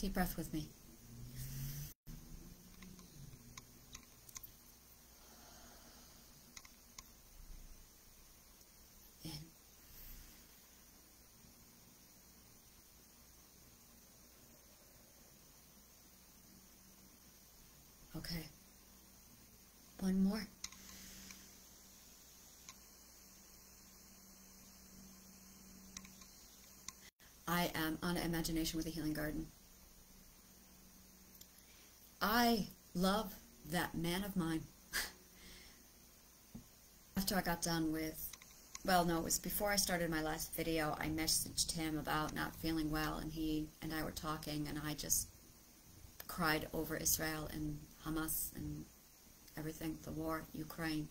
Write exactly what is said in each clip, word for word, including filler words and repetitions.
Deep breath with me. Okay, one more. I am on an imagination with the Healing Garden. I love that man of mine. After I got done with, well, no, it was before I started my last video, I messaged him about not feeling well, and he and I were talking, and I just cried over Israel and Hamas and everything, the war, Ukraine.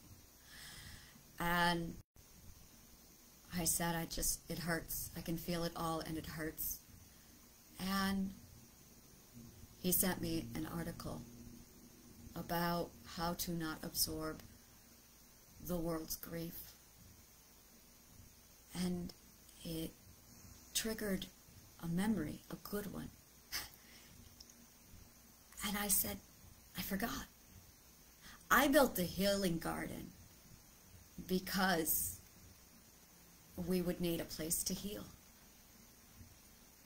And I said, I just, it hurts. I can feel it all and it hurts. And he sent me an article about how to not absorb the world's grief. And it triggered a memory, a good one. And I said, I forgot. I built the Healing Garden because we would need a place to heal.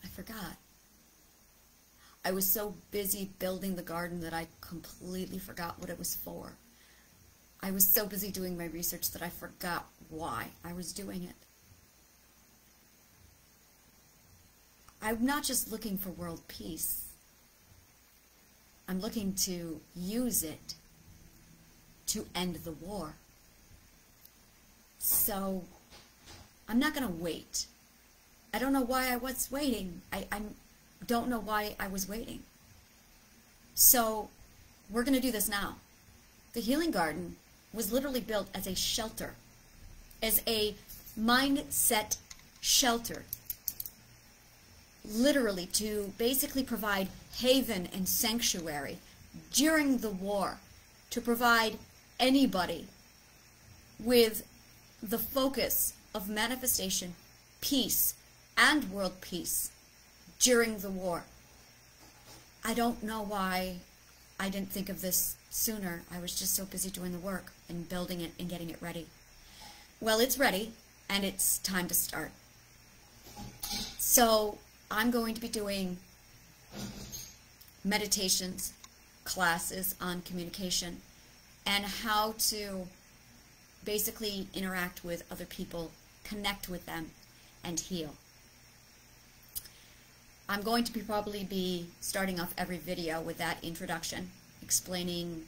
I forgot. I was so busy building the garden that I completely forgot what it was for. I was so busy doing my research that I forgot why I was doing it. I'm not just looking for world peace. I'm looking to use it to end the war. So I'm not going to wait. I don't know why I was waiting. I I'm, don't know why I was waiting. So we're going to do this now. The Healing Garden was literally built as a shelter, as a mindset shelter, literally to basically provide haven and sanctuary during the war, to provide anybody with the focus of manifestation, peace, and world peace during the war. I don't know why I didn't think of this sooner. I was just so busy doing the work and building it and getting it ready. Well, it's ready, and it's time to start. So I'm going to be doing meditations, classes on communication, and how to basically interact with other people, connect with them, and heal. I'm going to be probably be starting off every video with that introduction, explaining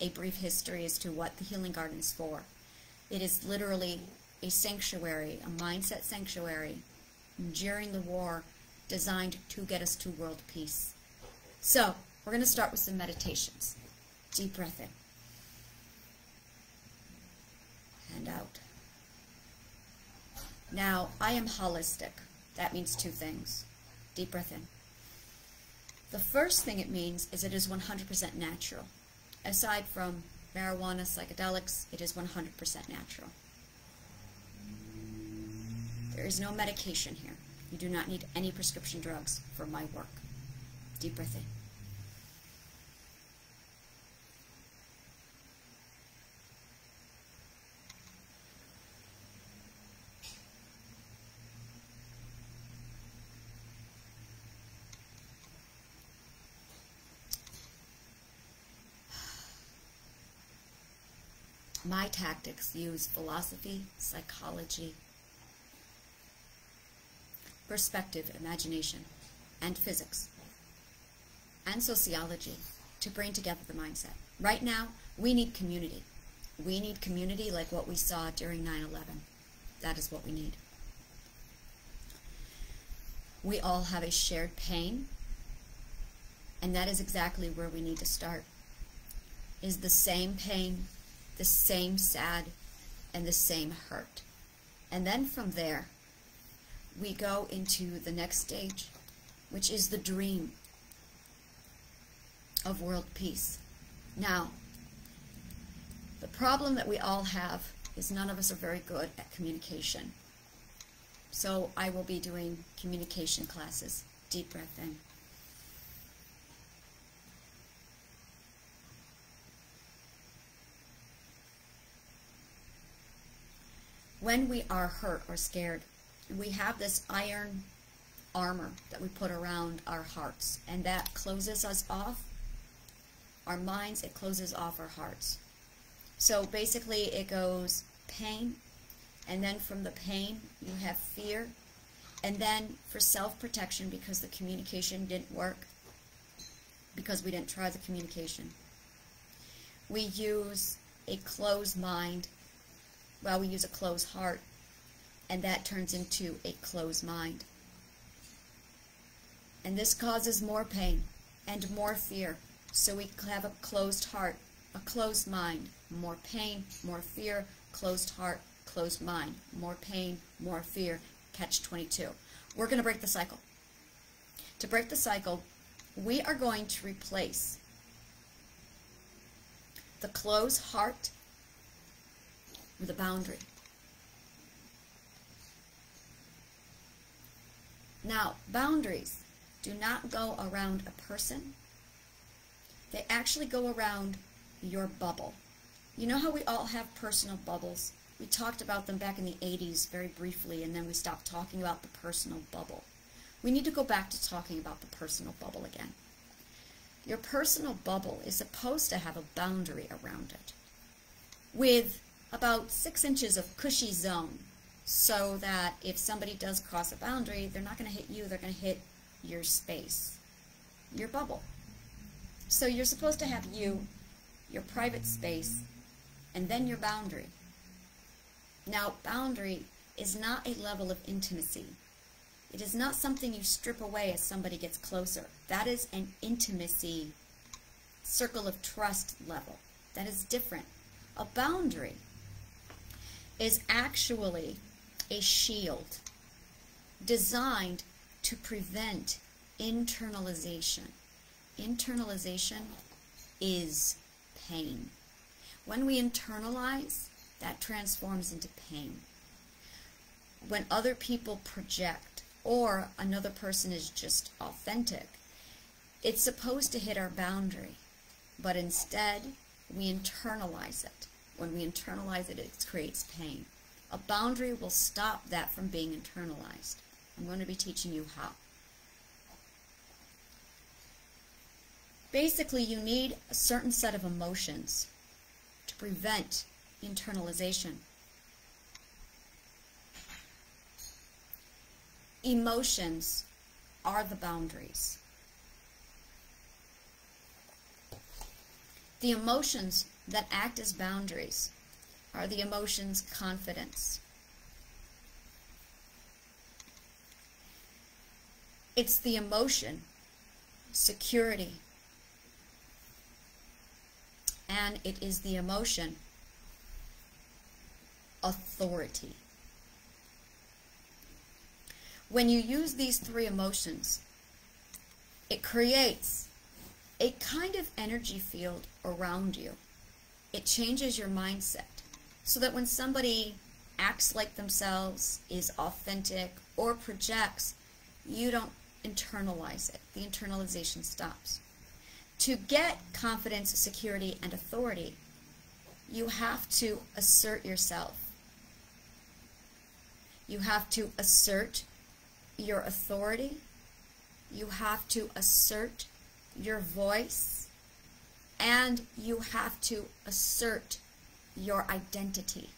a brief history as to what the Healing Garden is for. It is literally a sanctuary, a mindset sanctuary during the war, designed to get us to world peace. So we're going to start with some meditations. Deep breath in and out. Now, I am holistic. That means two things. Deep breath in. The first thing it means is it is one hundred percent natural. Aside from marijuana, psychedelics, it is one hundred percent natural. There is no medication here. You do not need any prescription drugs for my work. Deep breath in. My tactics use philosophy, psychology, perspective, imagination, and physics, and sociology to bring together the mindset. Right now, we need community. We need community like what we saw during nine eleven. That is what we need. We all have a shared pain, and that is exactly where we need to start, is the same pain, the same sad, and the same hurt. And then from there, we go into the next stage, which is the dream of world peace. Now, the problem that we all have is none of us are very good at communication. So I will be doing communication classes. Deep breath in. when we are hurt or scared, we have this iron armor that we put around our hearts, and that closes us off, our minds, it closes off our hearts. So basically it goes pain, and then from the pain you have fear, and then for self-protection, because the communication didn't work, because we didn't try the communication, we use a closed mind, well, we use a closed heart, and that turns into a closed mind. And this causes more pain and more fear. So we have a closed heart, a closed mind, more pain, more fear, closed heart, closed mind, more pain, more fear, catch twenty-two. We're going to break the cycle. To break the cycle, we are going to replace the closed heart with a boundary. Now, boundaries do not go around a person. They actually go around your bubble. You know how we all have personal bubbles? We talked about them back in the eighties very briefly, and then we stopped talking about the personal bubble. We need to go back to talking about the personal bubble again. Your personal bubble is supposed to have a boundary around it with about six inches of cushy zone, so that if somebody does cross a boundary, they're not going to hit you, they're going to hit your space, your bubble. So you're supposed to have you, your private space, and then your boundary. Now, boundary is not a level of intimacy. It is not something you strip away as somebody gets closer. That is an intimacy, circle of trust level. That is different. A boundary is actually a shield designed to prevent internalization. Internalization is pain. When we internalize, that transforms into pain. When other people project, or another person is just authentic, it's supposed to hit our boundary, but instead we internalize it. When we internalize it, it creates pain. A boundary will stop that from being internalized. I'm going to be teaching you how. Basically, you need a certain set of emotions to prevent internalization. Emotions are the boundaries. The emotions that act as boundaries are the emotions confidence. It's the emotion security. And it is the emotion authority. When you use these three emotions, it creates a kind of energy field around you. It changes your mindset so that when somebody acts like themselves, is authentic, or projects, you don't internalize it. The internalization stops. To get confidence, security, and authority, you have to assert yourself. You have to assert your authority. You have to assert your voice. And you have to assert your identity.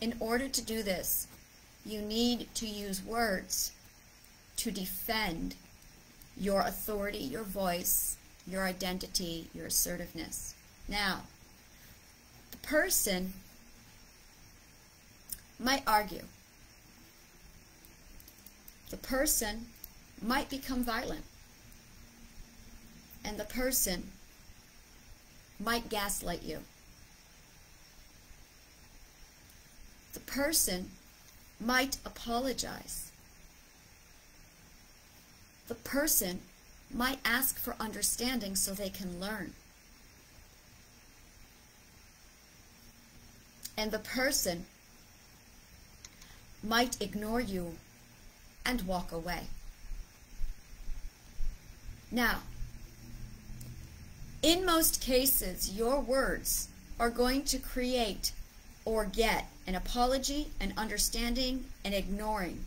In order to do this, you need to use words to defend your authority, your voice, your identity, your assertiveness. Now, the person might argue. The person might become violent. And the person might gaslight you. The person might apologize. The person might ask for understanding so they can learn. And the person might ignore you and walk away. Now, in most cases, your words are going to create or get an apology, an understanding, an ignoring.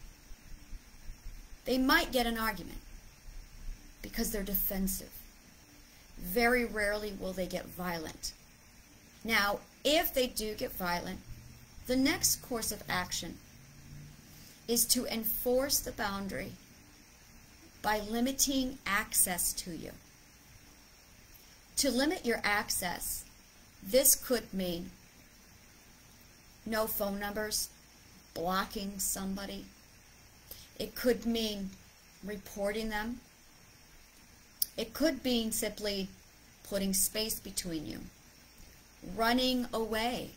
They might get an argument because they're defensive. Very rarely will they get violent. Now, if they do get violent, the next course of action is to enforce the boundary by limiting access to you. To limit your access, this could mean no phone numbers, blocking somebody. It could mean reporting them. It could mean simply putting space between you. Running away.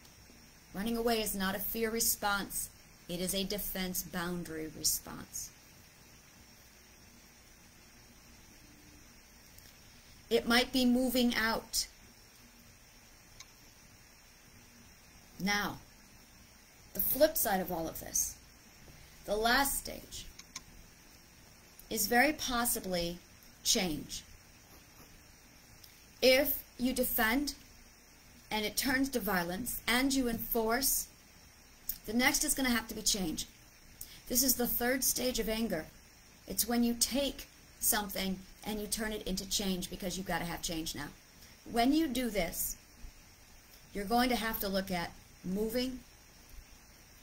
Running away is not a fear response. It is a defense boundary response. It might be moving out. Now, the flip side of all of this, the last stage, is very possibly change. If you defend and it turns to violence and you enforce, the next is going to have to be change. This is the third stage of anger. It's when you take something and you turn it into change, because you've got to have change now. When you do this, you're going to have to look at moving,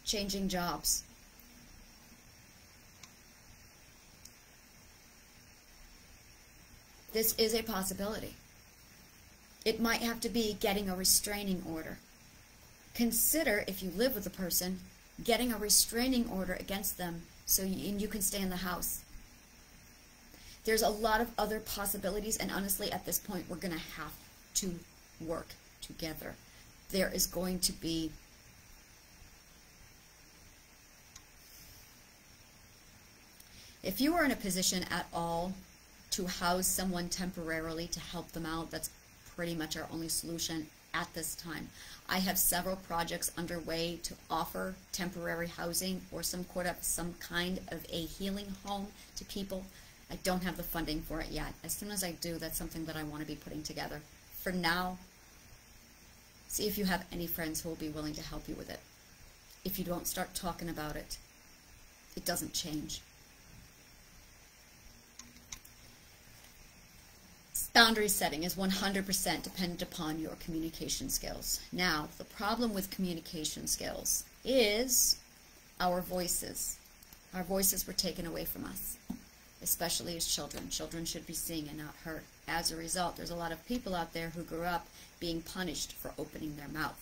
changing jobs, this is a possibility. It might have to be getting a restraining order. Consider, if you live with a person, getting a restraining order against them so you, and you can stay in the house. There's a lot of other possibilities, and honestly, at this point, we're going to have to work together. There is going to be if you are in a position at all to house someone temporarily to help them out, that's pretty much our only solution at this time. I have several projects underway to offer temporary housing or some some kind of a healing home to people. I don't have the funding for it yet. As soon as I do, that's something that I want to be putting together. For now, see if you have any friends who will be willing to help you with it. If you don't start talking about it, it doesn't change. Boundary setting is one hundred percent dependent upon your communication skills. Now, the problem with communication skills is our voices. Our voices were taken away from us, especially as children. Children should be seen and not heard. As a result, there's a lot of people out there who grew up being punished for opening their mouth.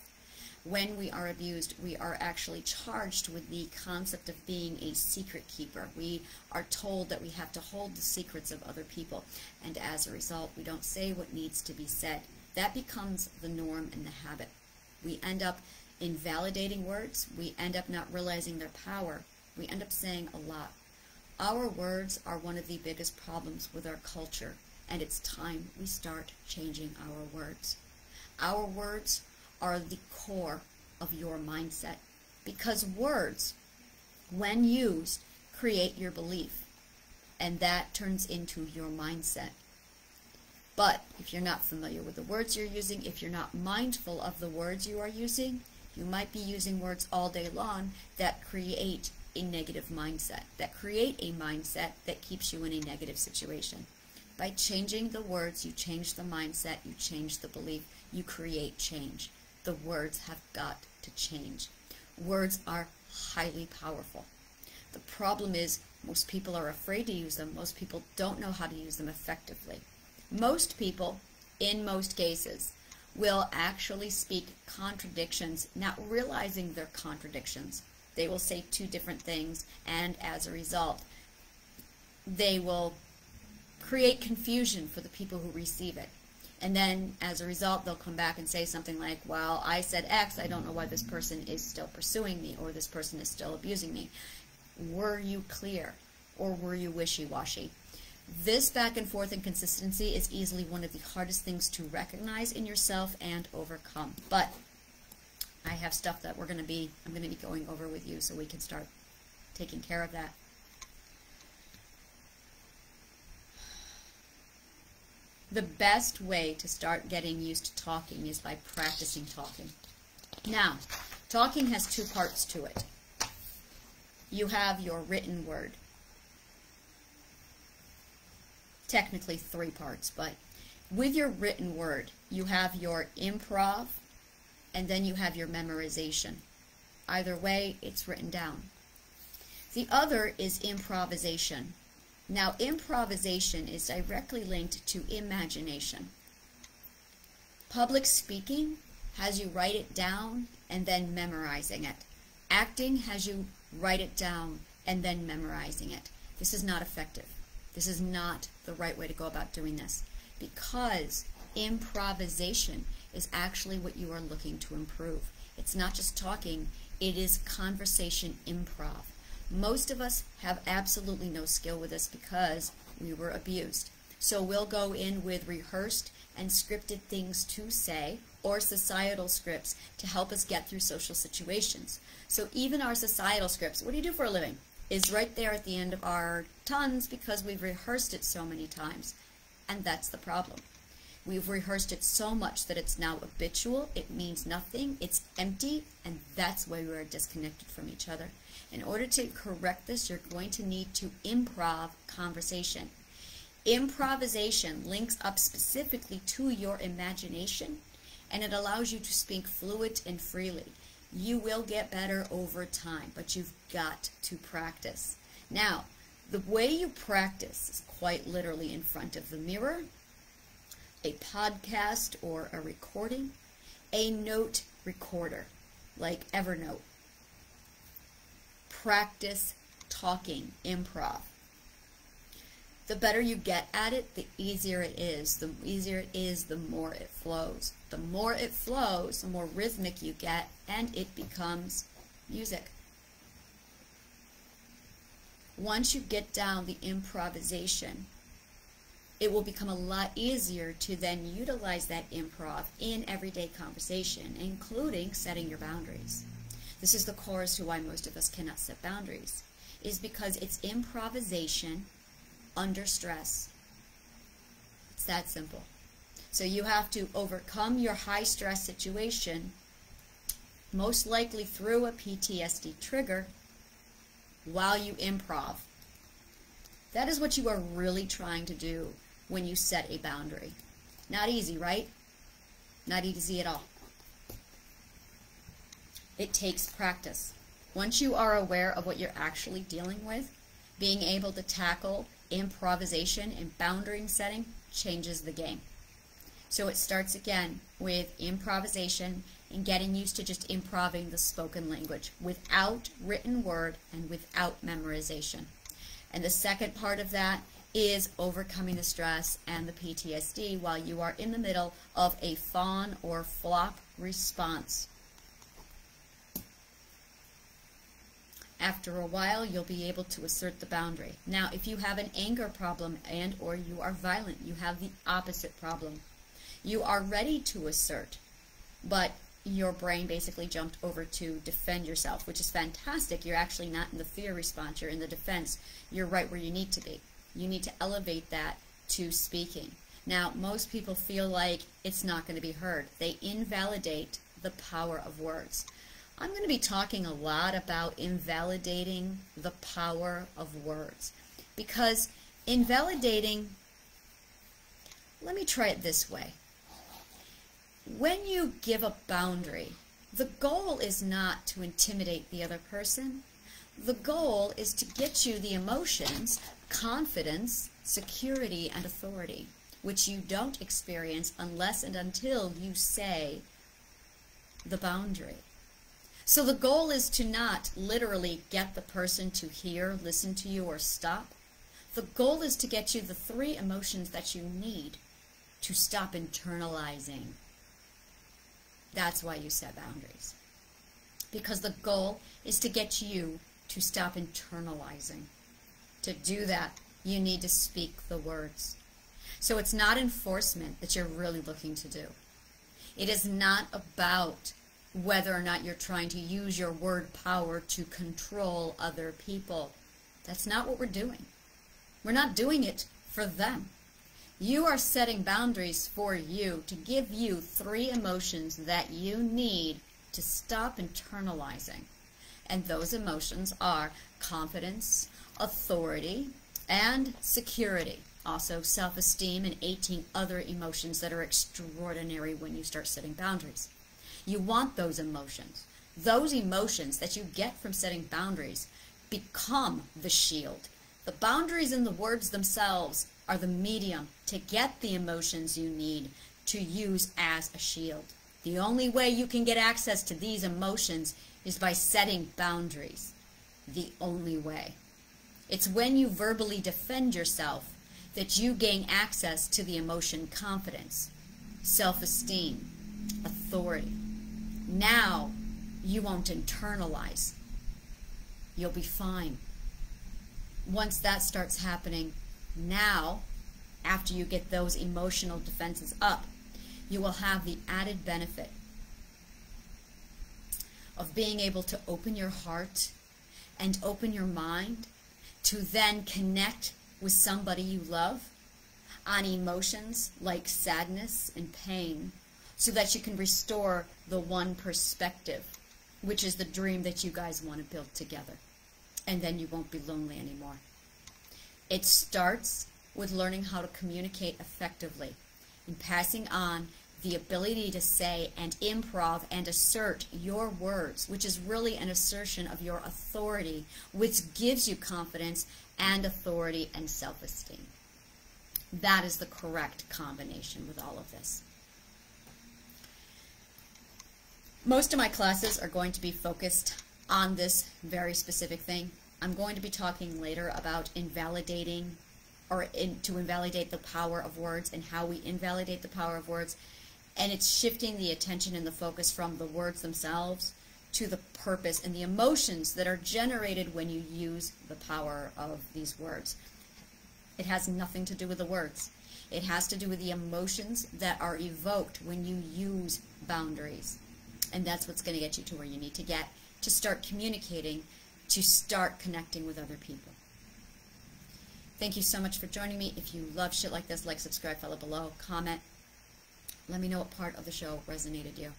When we are abused, we are actually charged with the concept of being a secret keeper. We are told that we have to hold the secrets of other people, and as a result, we don't say what needs to be said. That becomes the norm and the habit. We end up invalidating words. We end up not realizing their power. We end up saying a lot. Our words are one of the biggest problems with our culture, and it's time we start changing our words. Our words are the core of your mindset, because words, when used, create your belief, and that turns into your mindset. But if you're not familiar with the words you're using, if you're not mindful of the words you are using, you might be using words all day long that create a negative mindset, that create a mindset that keeps you in a negative situation. By changing the words, you change the mindset, you change the belief, you create change. The words have got to change. Words are highly powerful. The problem is most people are afraid to use them. Most people don't know how to use them effectively. Most people, in most cases, will actually speak contradictions, not realizing they're contradictions. They will say two different things, and as a result, they will create confusion for the people who receive it. And then, as a result, they'll come back and say something like, well, I said X, I don't know why this person is still pursuing me, or this person is still abusing me. Were you clear, or were you wishy-washy? This back and forth and consistency is easily one of the hardest things to recognize in yourself and overcome. But I have stuff that we're going to be, I'm going to be going over with you so we can start taking care of that. The best way to start getting used to talking is by practicing talking. Now, talking has two parts to it. You have your written word. Technically three parts, but with your written word, you have your improv, and then you have your memorization. Either way, it's written down. The other is improvisation. Now, improvisation is directly linked to imagination. Public speaking has you write it down and then memorizing it. Acting has you write it down and then memorizing it. This is not effective. This is not the right way to go about doing this, because improvisation is actually what you are looking to improve. It's not just talking, it is conversation improv. Most of us have absolutely no skill with this because we were abused. So we'll go in with rehearsed and scripted things to say, or societal scripts to help us get through social situations. So even our societal scripts, what do you do for a living, is right there at the end of our tons because we've rehearsed it so many times. And that's the problem. We've rehearsed it so much that it's now habitual, it means nothing, it's empty, and that's why we are disconnected from each other. In order to correct this, you're going to need to improv conversation. Improvisation links up specifically to your imagination, and it allows you to speak fluid and freely. You will get better over time, but you've got to practice. Now, the way you practice is quite literally in front of the mirror, a podcast or a recording, a note recorder like Evernote. Practice talking, improv. The better you get at it, the easier it is. The easier it is, the more it flows. The more it flows, the more rhythmic you get, and it becomes music. Once you get down the improvisation, it will become a lot easier to then utilize that improv in everyday conversation, including setting your boundaries. This is the core as to why most of us cannot set boundaries, is because it's improvisation under stress. It's that simple. So you have to overcome your high stress situation, most likely through a P T S D trigger, while you improv. That is what you are really trying to do when you set a boundary. Not easy, right? Not easy at all. It takes practice. Once you are aware of what you're actually dealing with, being able to tackle improvisation and boundary setting changes the game. So it starts again with improvisation and getting used to just improving the spoken language without written word and without memorization. And the second part of that is overcoming the stress and the P T S D while you are in the middle of a fawn or flock response. After a while, you'll be able to assert the boundary. Now, if you have an anger problem and or you are violent, you have the opposite problem. You are ready to assert, but your brain basically jumped over to defend yourself, which is fantastic. You're actually not in the fear response, you're in the defense. You're right where you need to be. You need to elevate that to speaking. Now, most people feel like it's not going to be heard. They invalidate the power of words. I'm going to be talking a lot about invalidating the power of words, because invalidating, let me try it this way. When you give a boundary, the goal is not to intimidate the other person. The goal is to get you the emotions, confidence, security, and authority, which you don't experience unless and until you say the boundary. So the goal is to not literally get the person to hear, listen to you, or stop. The goal is to get you the three emotions that you need to stop internalizing. That's why you set boundaries, because the goal is to get you to stop internalizing. To do that, you need to speak the words. So it's not enforcement that you're really looking to do. It is not about whether or not you're trying to use your word power to control other people. That's not what we're doing. We're not doing it for them. You are setting boundaries for you to give you three emotions that you need to stop internalizing. And those emotions are confidence, authority, and security. Also self-esteem and eighteen other emotions that are extraordinary when you start setting boundaries. You want those emotions. Those emotions that you get from setting boundaries become the shield. The boundaries and the words themselves are the medium to get the emotions you need to use as a shield. The only way you can get access to these emotions is by setting boundaries. The only way. It's when you verbally defend yourself that you gain access to the emotion confidence, self-esteem, authority. Now you won't internalize. You'll be fine. Once that starts happening, now, after you get those emotional defenses up, you will have the added benefit of being able to open your heart and open your mind to then connect with somebody you love on emotions like sadness and pain, so that you can restore the one perspective, which is the dream that you guys want to build together. And then you won't be lonely anymore. It starts with learning how to communicate effectively and passing on the ability to say and improv and assert your words, which is really an assertion of your authority, which gives you confidence and authority and self-esteem. That is the correct combination with all of this. Most of my classes are going to be focused on this very specific thing. I'm going to be talking later about invalidating, or in, to invalidate the power of words and how we invalidate the power of words. And it's shifting the attention and the focus from the words themselves to the purpose and the emotions that are generated when you use the power of these words. It has nothing to do with the words. It has to do with the emotions that are evoked when you use boundaries. And that's what's going to get you to where you need to get to start communicating, to start connecting with other people. Thank you so much for joining me. If you love shit like this, like, subscribe, follow below, comment. Let me know what part of the show resonated you.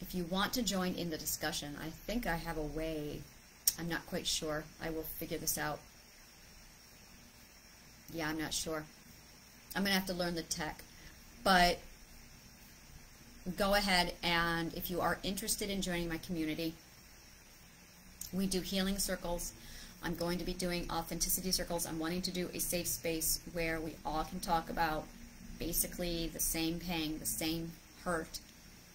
If you want to join in the discussion, I think I have a way. I'm not quite sure. I will figure this out. Yeah, I'm not sure. I'm going to have to learn the tech. But go ahead, and if you are interested in joining my community, we do healing circles. I'm going to be doing authenticity circles. I'm wanting to do a safe space where we all can talk about basically the same pain, the same hurt,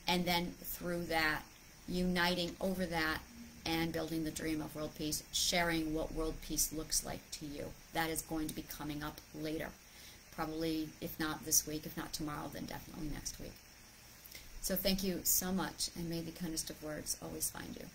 and then through that, uniting over that and building the dream of world peace, sharing what world peace looks like to you. That is going to be coming up later. Probably, if not this week, if not tomorrow, then definitely next week. So thank you so much, and may the kindest of words always find you.